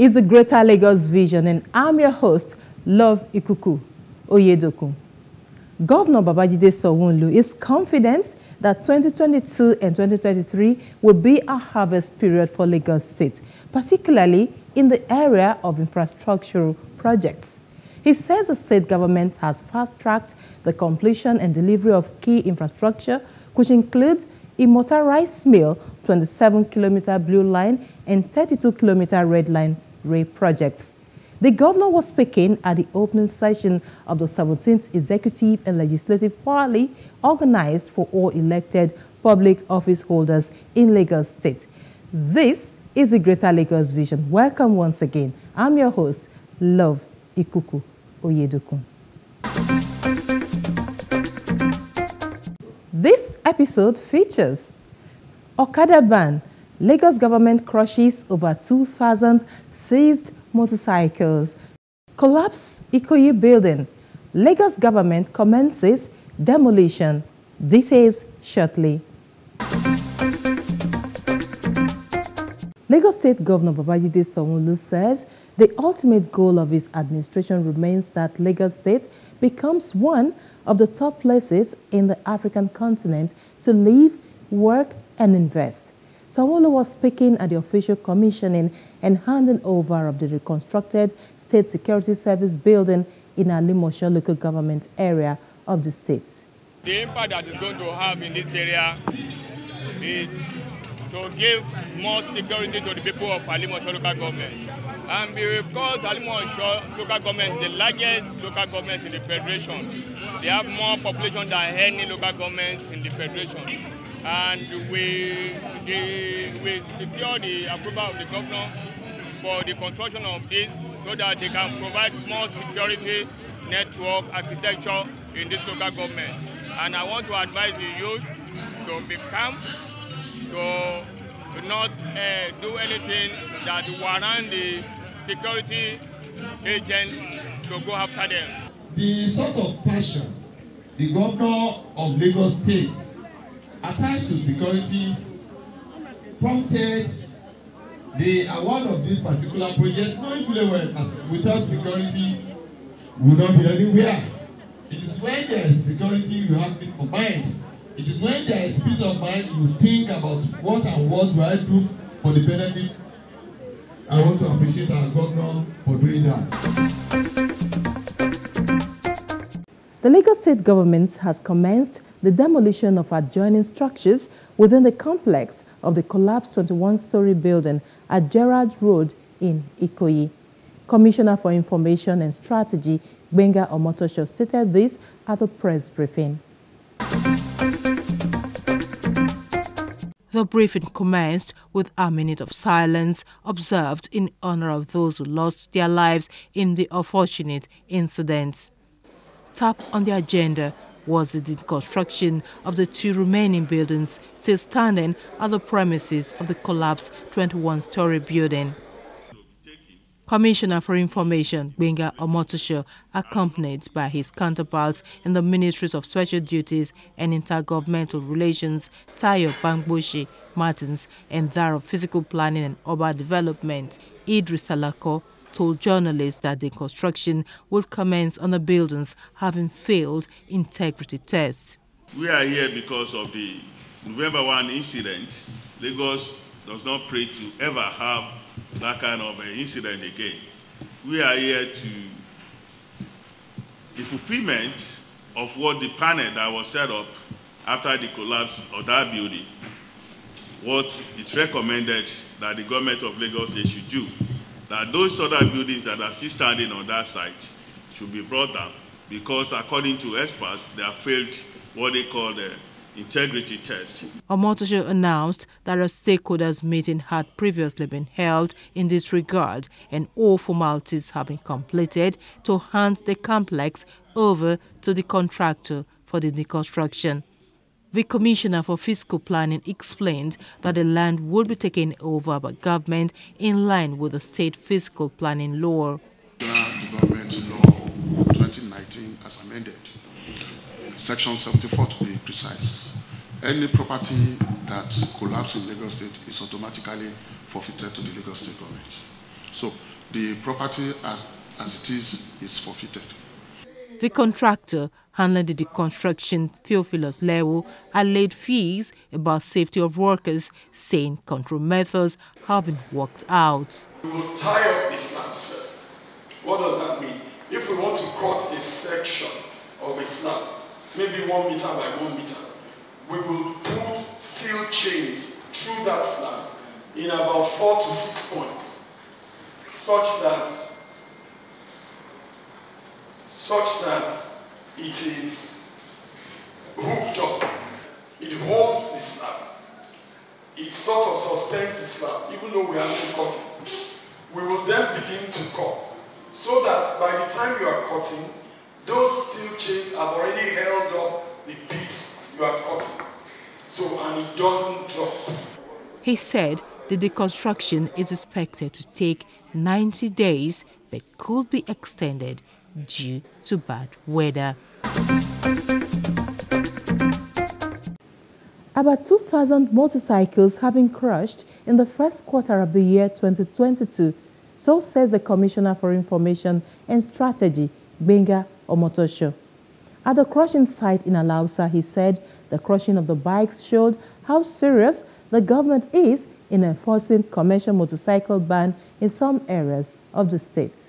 is the Greater Lagos Vision, and I'm your host, Love Ikuku Oyedokun. Governor Babajide Sanwo-Olu is confident that 2022 and 2023 will be a harvest period for Lagos State, particularly in the area of infrastructural projects. He says the state government has fast-tracked the completion and delivery of key infrastructure, which includes a motorized mill, 27-kilometer blue line, and 32-kilometer red line rail projects. The governor was speaking at the opening session of the 17th Executive and Legislative Party organized for all elected public office holders in Lagos State. This is the Greater Lagos Vision. Welcome once again. I'm your host, Love Ikuku Oyedokun. This episode features Okada ban. Lagos government crushes over 2,000 seized motorcycles. Collapse Ikoyi building. Lagos government commences demolition. Details shortly. Lagos State Governor Babajide Sanwo-Olu says the ultimate goal of his administration remains that Lagos State becomes one of the top places in the African continent to live, work, and invest. Sanwo-Olu was speaking at the official commissioning and handing over of the reconstructed State Security Service building in Alimosho local government area of the state. The impact that is going to have in this area is to give more security to the people of Alimosho local government. And because Alimosho local government is the largest local government in the federation, they have more population than any local government in the federation. And we secure the approval of the governor for the construction of this so that they can provide more security, network, architecture in this local government. And I want to advise the youth to be calm, to not do anything that warrant the security agents to go after them. The sort of passion the governor of Lagos State attached to security prompted the award of this particular project, knowing fully well that without security we would not be anywhere. It is when there is security you have peace of mind. It is when there is peace of mind you think about what and what do I do for the benefit. I want to appreciate our governor for doing that. The Lagos State government has commenced the demolition of adjoining structures within the complex of the collapsed 21-story building at Gerrard Road in Ikoyi. Commissioner for Information and Strategy Gbenga Omotosho stated this at a press briefing. The briefing commenced with a minute of silence observed in honor of those who lost their lives in the unfortunate incident. Top on the agenda was the deconstruction of the two remaining buildings still standing at the premises of the collapsed 21-story building. Commissioner for Information Gbenga Omotosho, accompanied by his counterparts in the Ministries of Special Duties and Intergovernmental Relations, Tayo Bangbushi Martins, and that of Physical Planning and Urban Development, Idris Salako, told journalists that the construction would commence on the buildings having failed integrity tests. We are here because of the November 1 incident. Lagos does not pray to ever have that kind of an incident again. We are here to the fulfillment of what the panel that was set up after the collapse of that building, what it recommended that the government of Lagos State should do. That those other buildings that are still standing on that site should be brought down because, according to experts, they have failed what they call the integrity test. Omotosho announced that a stakeholders' meeting had previously been held in this regard, and all formalities have been completed to hand the complex over to the contractor for the deconstruction. The Commissioner for Fiscal Planning explained that the land would be taken over by government in line with the state fiscal planning law. Development Law 2019 as amended, Section 74 to be precise. Any property that collapses in Lagos State is automatically forfeited to the Lagos State government. So the property as it is forfeited. The contractor handling the construction, Theophilus Leo, alleged fees about safety of workers, saying control methods have been worked out. We will tie up the slabs first. What does that mean? If we want to cut a section of a slab, maybe 1 meter by 1 meter, we will put steel chains through that slab in about 4 to 6 points, such that it is hooked up. It holds the slab. It sort of suspends the slab, even though we haven't cut it. We will then begin to cut, so that by the time you are cutting, those steel chains have already held up the piece you are cutting, and it doesn't drop. He said the deconstruction is expected to take 90 days, but could be extended due to bad weather. About 2,000 motorcycles have been crushed in the first quarter of the year 2022, so says the Commissioner for Information and Strategy, Gbenga Omotosho. At the crushing site in Alausa, he said the crushing of the bikes showed how serious the government is in enforcing commercial motorcycle ban in some areas of the state.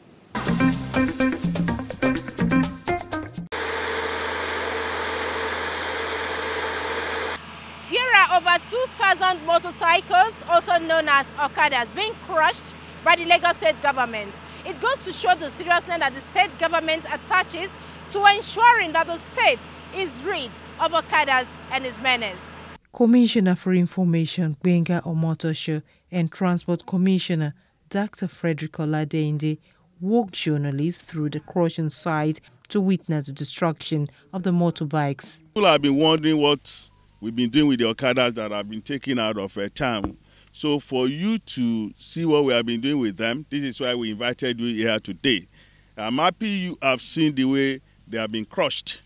Over 2,000 motorcycles, also known as Okadas, being crushed by the Lagos state government. It goes to show the seriousness that the state government attaches to ensuring that the state is rid of Okadas and its menace. Commissioner for Information Gbenga Omotosho and Transport Commissioner Dr. Frederick Oladende walked journalists through the crushing site to witness the destruction of the motorbikes. People have been wondering what we've been doing with the Okadas that have been taken out of a town. So for you to see what we have been doing with them, this is why we invited you here today. I'm happy you have seen the way they have been crushed.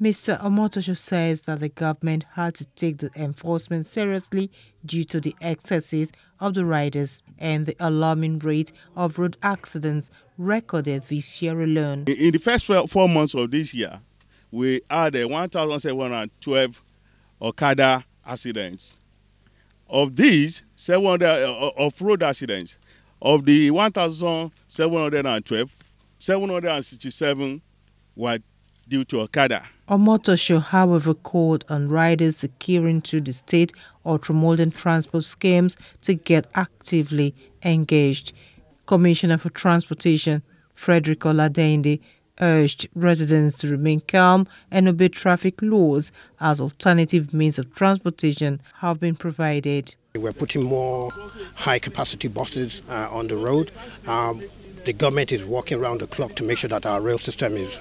Mr. Omotosho says that the government had to take the enforcement seriously due to the excesses of the riders and the alarming rate of road accidents recorded this year alone. In the first 4 months of this year, we had 1,712 Okada accidents. Of these, 700 off-road accidents. Of the 1,712, 767 were due to Okada. Omotosho, however, called on riders adhering to the state ultramodern transport schemes to get actively engaged. Commissioner for Transportation Frederick Oladende urged residents to remain calm and obey traffic laws as alternative means of transportation have been provided. We're putting more high-capacity buses on the road. The government is working around the clock to make sure that our rail system is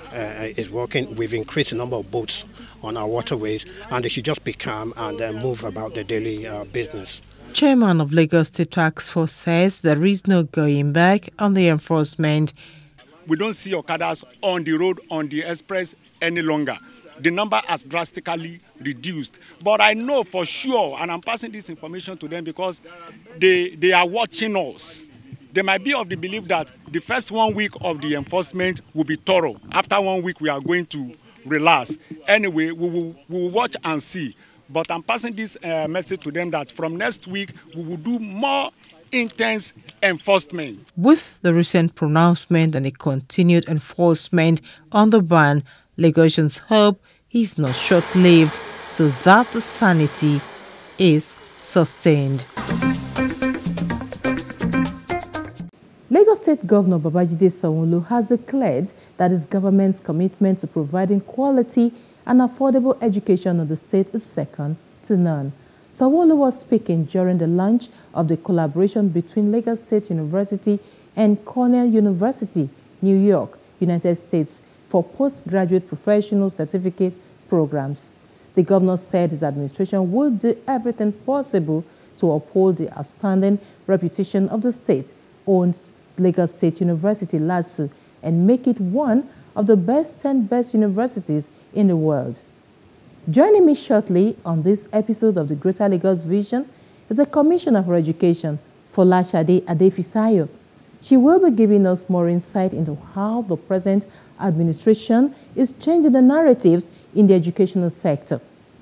working. We've increased the number of boats on our waterways, and they should just be calm and move about their daily business. Chairman of Lagos State Task Force says there is no going back on the enforcement. We don't see Okadas on the road, on the express any longer. The number has drastically reduced. But I know for sure, and I'm passing this information to them because they are watching us. They might be of the belief that the first 1 week of the enforcement will be thorough. After 1 week, we are going to relax. Anyway, we will watch and see. But I'm passing this message to them that from next week, we will do more intense enforcement. With the recent pronouncement and a continued enforcement on the ban, Lagosians hope he's not short-lived so that the sanity is sustained. Lagos State Governor Babajide Sanwo-Olu has declared that his government's commitment to providing quality and affordable education in the state is second to none. Sanwo-Olu was speaking during the launch of the collaboration between Lagos State University and Cornell University, New York, United States, for postgraduate professional certificate programs. The governor said his administration will do everything possible to uphold the outstanding reputation of the state owned Lagos State University, LASU, and make it one of the 10 best universities in the world. Joining me shortly on this episode of the Greater Lagos Vision is the Commissioner for Education, Folashade Adefisayo. She will be giving us more insight into how the present administration is changing the narratives in the educational sector.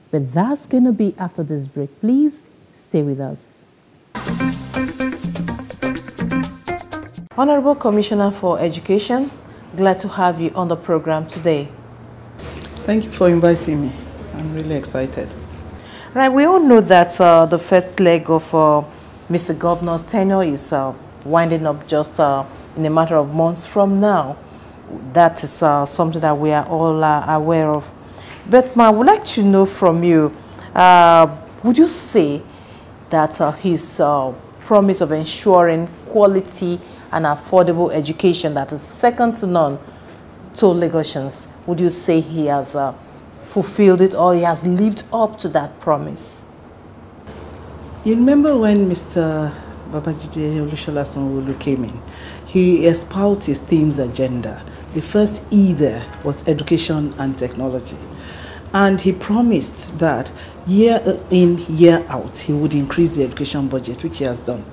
But that's going to be after this break. Please stay with us. Honorable Commissioner for Education, glad to have you on the program today. Thank you for inviting me. I'm really excited. Right, we all know that the first leg of Mr. Governor's tenure is winding up just in a matter of months from now. That is something that we are all aware of. But I would like to know from you, would you say that his promise of ensuring quality and affordable education that is second to none to Lagosians, would you say he has fulfilled it, or he has lived up to that promise? You remember when Mr. Babajide Olushelesonolu came in, he espoused his theme's agenda. The first E there was education and technology. And he promised that year in, year out, he would increase the education budget, which he has done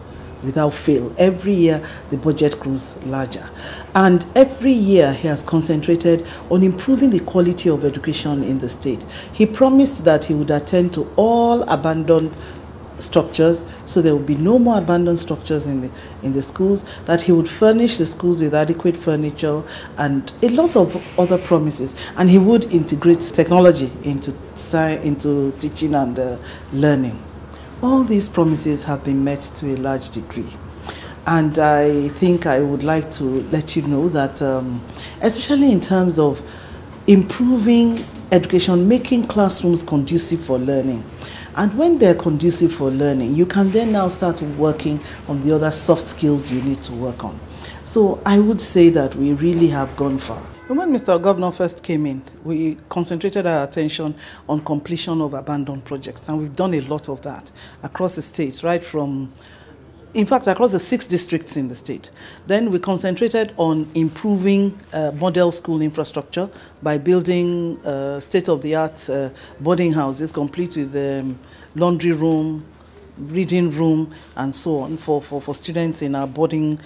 without fail. Every year, the budget grows larger. And every year, he has concentrated on improving the quality of education in the state. He promised that he would attend to all abandoned structures, so there would be no more abandoned structures in the schools, that he would furnish the schools with adequate furniture, and a lot of other promises. And he would integrate technology into teaching and learning. All these promises have been met to a large degree. And I think I would like to let you know that, especially in terms of improving education, making classrooms conducive for learning. And when they're conducive for learning, you can then now start working on the other soft skills you need to work on. So I would say that we really have gone far. When Mr. Governor first came in, we concentrated our attention on completion of abandoned projects, and we've done a lot of that across the state, right from, in fact, across the 6 districts in the state. Then we concentrated on improving model school infrastructure by building state-of-the-art boarding houses, complete with laundry room, reading room, and so on for students in our boarding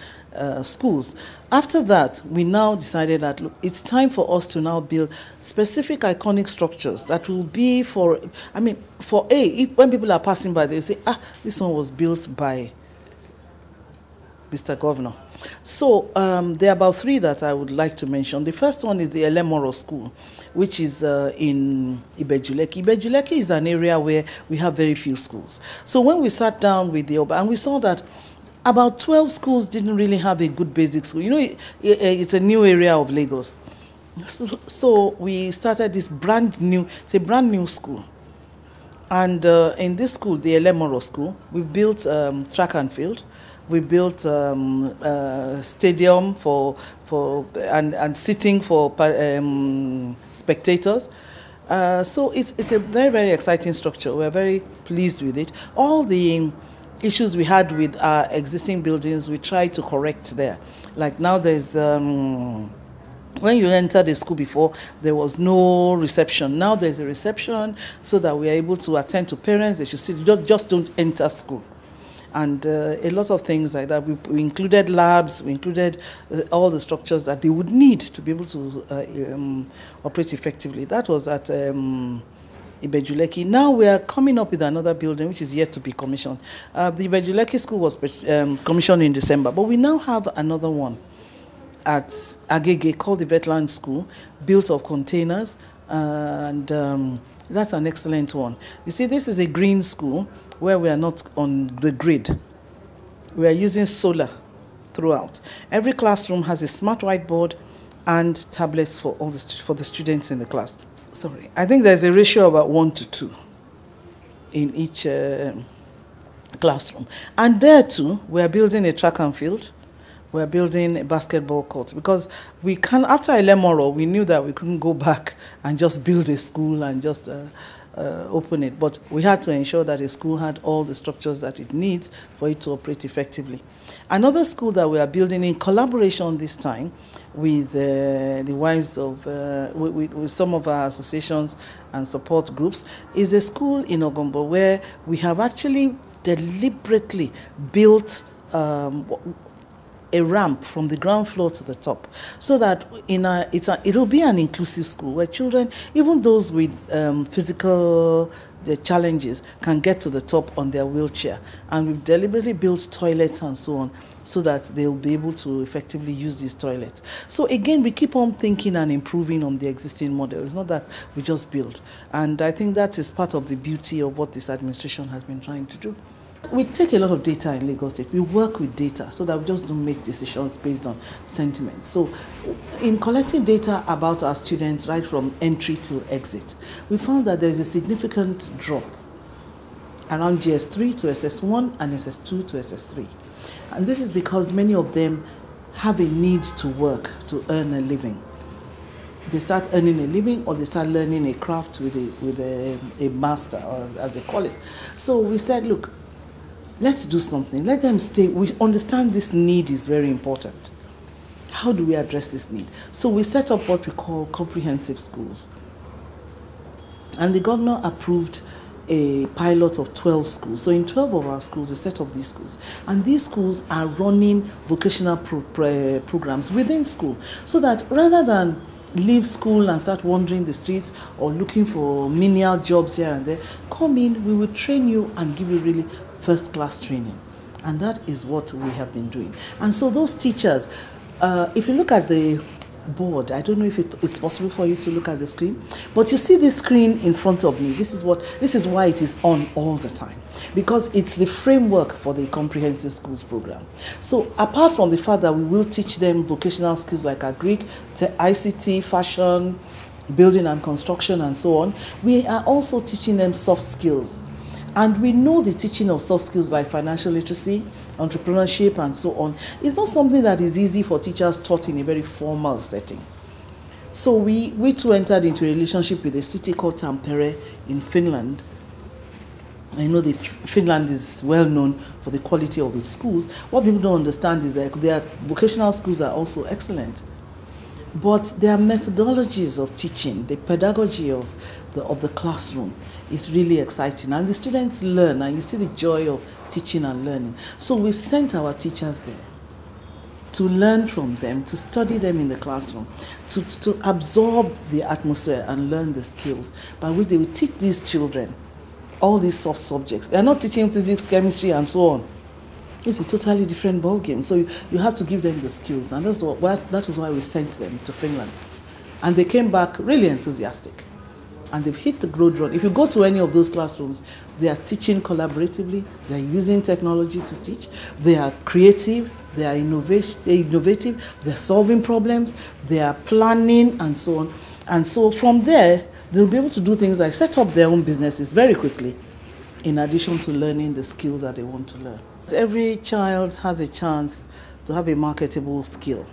schools. After that, we now decided that, look, it's time for us to now build specific iconic structures that will be for, I mean, for A, if, when people are passing by, they say, ah, this one was built by Mr. Governor. So there are about 3 that I would like to mention. The first one is the Elemoro School, which is in Ibeju-Lekki. Ibeju-Lekki is an area where we have very few schools. So when we sat down with the Oba, and we saw that about 12 schools didn't really have a good basic school. You know, it's a new area of Lagos. So we started this brand new, it's a brand new school. And in this school, the Elemoro School, we built track and field. We built stadium for and seating for spectators. So it's a very, very exciting structure. We're very pleased with it. All the issues we had with our existing buildings, we tried to correct there. Like now there's, when you entered the school before, there was no reception. Now there's a reception so that we are able to attend to parents. They should see, just don't enter school. And a lot of things like that. We included labs, we included all the structures that they would need to be able to operate effectively. That was at Ibeju-Lekki. Now we are coming up with another building which is yet to be commissioned. The Ibeju-Lekki school was commissioned in December, but we now have another one at Agege called the Vetland School, built of containers, and that's an excellent one. You see, this is a green school where we are not on the grid. We are using solar throughout. Every classroom has a smart whiteboard and tablets for all the students in the class. Sorry, I think there's a ratio of about 1 to 2 in each classroom. And there too, we are building a track and field. We are building a basketball court because we can. After Elemoro, we knew that we couldn't go back and just build a school and just open it, but we had to ensure that a school had all the structures that it needs for it to operate effectively. Another school that we are building in collaboration this time with the wives of, with some of our associations and support groups is a school in Ogombo where we have actually deliberately built a ramp from the ground floor to the top, so that it'll be an inclusive school where children, even those with physical challenges, can get to the top on their wheelchair. And we've deliberately built toilets and so on, so that they'll be able to effectively use these toilets. So again, we keep on thinking and improving on the existing model. It's not that we just build. And I think that is part of the beauty of what this administration has been trying to do. We take a lot of data in Lagos State. We work with data so that we just don't make decisions based on sentiment. So in collecting data about our students right from entry till exit, we found that there's a significant drop around GS3 to SS1 and SS2 to SS3. And this is because many of them have a need to work to earn a living. They start earning a living, or they start learning a craft with a master, or as they call it. So we said, look, let's do something. Let them stay. We understand this need is very important. How do we address this need? So we set up what we call comprehensive schools. And the governor approved a pilot of 12 schools. So in 12 of our schools, we set up these schools. And these schools are running vocational programs within school, so that rather than leave school and start wandering the streets or looking for menial jobs here and there, come in, we will train you and give you really first-class training. And that is what we have been doing. And so those teachers, if you look at the board, I don't know if it's possible for you to look at the screen, but you see this screen in front of me. This is why it is on all the time, because it's the framework for the comprehensive schools program. So apart from the fact that we will teach them vocational skills like agric, ICT, fashion, building and construction, and so on, we are also teaching them soft skills. And we know the teaching of soft skills like financial literacy, entrepreneurship, and so on is not something that is easy for teachers taught in a very formal setting. So we too entered into a relationship with a city called Tampere in Finland. I know that Finland is well known for the quality of its schools. What people don't understand is that their vocational schools are also excellent. But their methodologies of teaching, the pedagogy of the classroom, is really exciting. And the students learn, and you see the joy of teaching and learning. So we sent our teachers there to learn from them, to study them in the classroom, to absorb the atmosphere and learn the skills by which they will teach these children all these soft subjects. They're not teaching physics, chemistry, and so on. It's a totally different ballgame. So you have to give them the skills. And that was why we sent them to Finland. And they came back really enthusiastic. And they've hit the road run. If you go to any of those classrooms, they are teaching collaboratively. They are using technology to teach. They are creative. They are innovative. They're solving problems. They are planning, and so on. And so from there, they'll be able to do things like set up their own businesses very quickly, in addition to learning the skill that they want to learn. Every child has a chance to have a marketable skill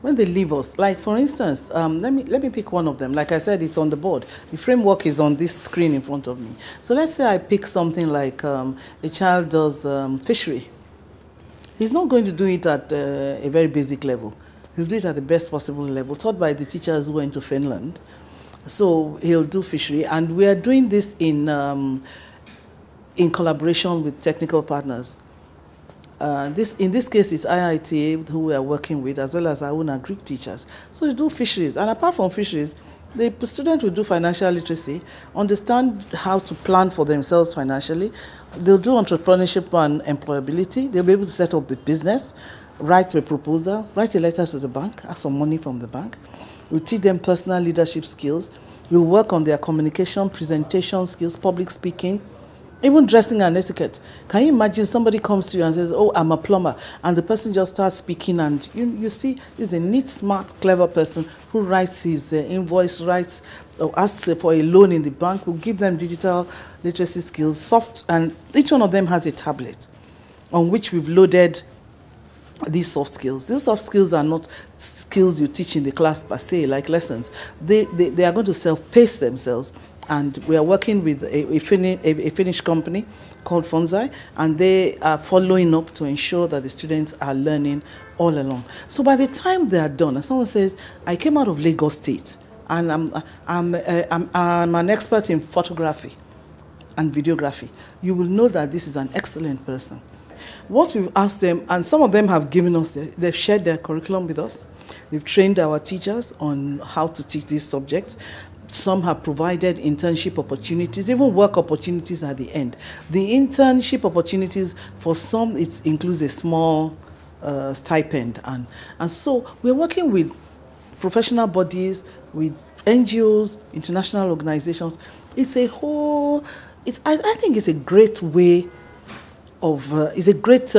when they leave us. Like, for instance, let me pick one of them. Like I said, it's on the board. The framework is on this screen in front of me. So let's say I pick something like a child does fishery. He's not going to do it at a very basic level. He'll do it at the best possible level, taught by the teachers who went to Finland. So he'll do fishery, and we are doing this in collaboration with technical partners. In this case, it's IITA who we are working with, as well as our own Greek teachers. So we do fisheries, and apart from fisheries, the student will do financial literacy, understand how to plan for themselves financially. They'll do entrepreneurship and employability. They'll be able to set up the business, write a proposal, write a letter to the bank, ask for money from the bank. We'll teach them personal leadership skills. We'll work on their communication, presentation skills, public speaking, even dressing and etiquette. Can you imagine somebody comes to you and says, oh, I'm a plumber, and the person just starts speaking, and you see this is a neat, smart, clever person who writes his invoice, writes or asks for a loan in the bank. We'll give them digital literacy skills, soft, and each one of them has a tablet on which we've loaded these soft skills. These soft skills are not skills you teach in the class per se, like lessons. They are going to self-pace themselves. And we are working with a Finnish company called Funzi, and they are following up to ensure that the students are learning all along. So by the time they are done, and someone says, I came out of Lagos State, and I'm an expert in photography and videography, you will know that this is an excellent person. What we've asked them, and some of them have given us, they've shared their curriculum with us. They've trained our teachers on how to teach these subjects. Some have provided internship opportunities, even work opportunities at the end. The internship opportunities, for some, it includes a small stipend. And so we're working with professional bodies, with NGOs, international organizations. It's a whole, I think it's a great way of, it's a great,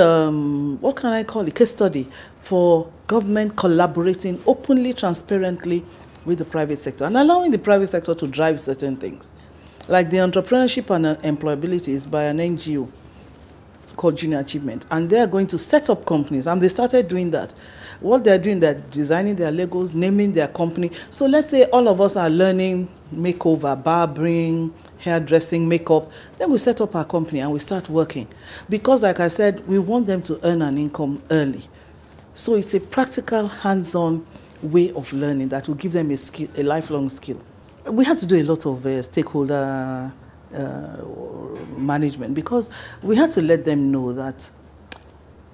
what can I call it, case study for government collaborating openly, transparently, with the private sector and allowing the private sector to drive certain things. Like the entrepreneurship and employability is by an NGO called Junior Achievement, and they are going to set up companies, and they started doing that. What they're doing, they're designing their Legos, naming their company. So let's say all of us are learning makeover, barbering, hairdressing, makeup, then we set up our company and we start working. Because like I said, we want them to earn an income early. So it's a practical, hands-on way of learning that will give them a skill, a lifelong skill. We had to do a lot of stakeholder management, because we had to let them know that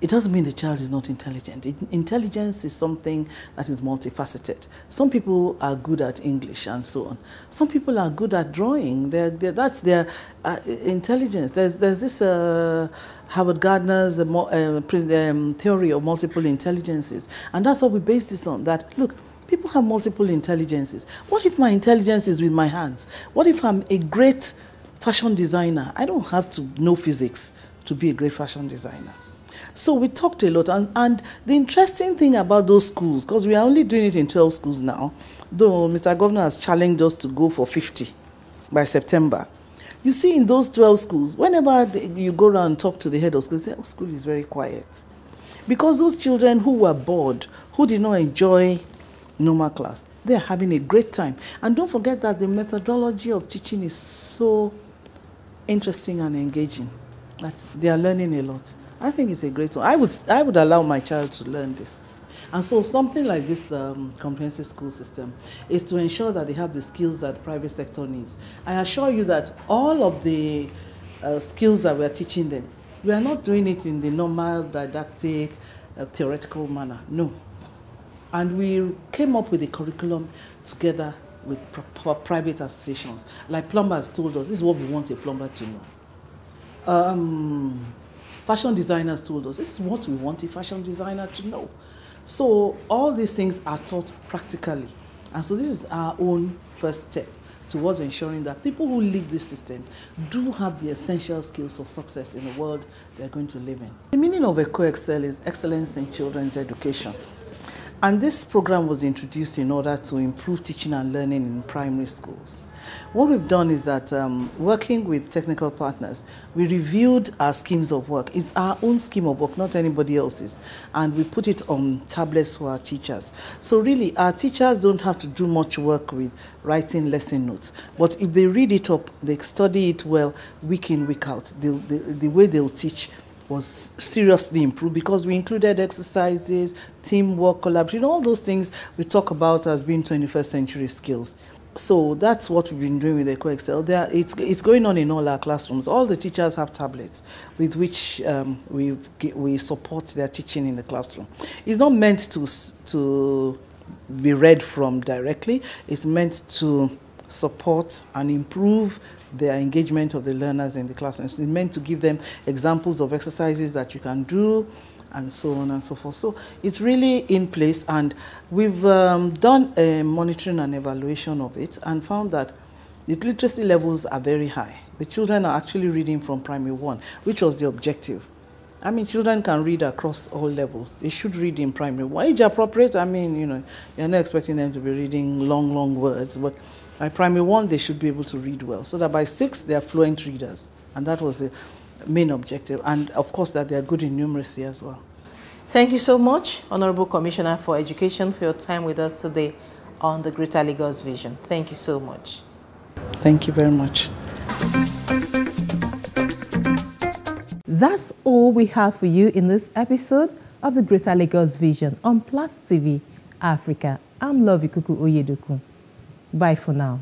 it doesn't mean the child is not intelligent. Intelligence is something that is multifaceted. Some people are good at English and so on. Some people are good at drawing. That's their intelligence. There's this Howard Gardner's theory of multiple intelligences. And that's what we base this on, that, look, people have multiple intelligences. What if my intelligence is with my hands? What if I'm a great fashion designer? I don't have to know physics to be a great fashion designer. So we talked a lot, and the interesting thing about those schools, because we are only doing it in 12 schools now, though Mr. Governor has challenged us to go for 50 by September. You see, in those 12 schools, whenever you go around and talk to the head of school, they say, oh, school is very quiet. Because those children who were bored, who did not enjoy normal class, they are having a great time. And don't forget that the methodology of teaching is so interesting and engaging that they are learning a lot. I think it's a great one. I would allow my child to learn this. And so something like this comprehensive school system is to ensure that they have the skills that the private sector needs. I assure you that all of the skills that we're teaching them, we are not doing it in the normal, didactic, theoretical manner, no. And we came up with a curriculum together with private associations. Like plumbers told us, this is what we want a plumber to know. Fashion designers told us, this is what we want a fashion designer to know. So all these things are taught practically. And so this is our own first step towards ensuring that people who leave this system do have the essential skills for success in the world they're going to live in. The meaning of Eko Excel is excellence in children's education. And this program was introduced in order to improve teaching and learning in primary schools. What we've done is that working with technical partners, we reviewed our schemes of work. It's our own scheme of work, not anybody else's. And we put it on tablets for our teachers. So really, our teachers don't have to do much work with writing lesson notes. But if they read it up, they study it well, week in, week out, the way they'll teach was seriously improved, because we included exercises, teamwork, collaboration, all those things we talk about as being 21st century skills. So that's what we've been doing with Eko Excel. It's going on in all our classrooms. All the teachers have tablets with which we support their teaching in the classroom. It's not meant to be read from directly. It's meant to support and improve their engagement of the learners in the classroom. It's meant to give them examples of exercises that you can do, and so on and so forth. So it's really in place, and we've done a monitoring and evaluation of it and found that the literacy levels are very high. The children are actually reading from primary 1, which was the objective. I mean, children can read across all levels. They should read in primary 1. Age appropriate, I mean, you know, you're not expecting them to be reading long, long words, but by primary 1, they should be able to read well, so that by 6, they are fluent readers. And that was the main objective, and of course that they are good in numeracy as well. Thank you so much, Honorable Commissioner for Education, for your time with us today on the Greater Lagos Vision. Thank you so much. Thank you very much. That's all we have for you in this episode of the Greater Lagos Vision on PlusTV Africa. I'm Love Ikuku Oyedokun. Bye for now.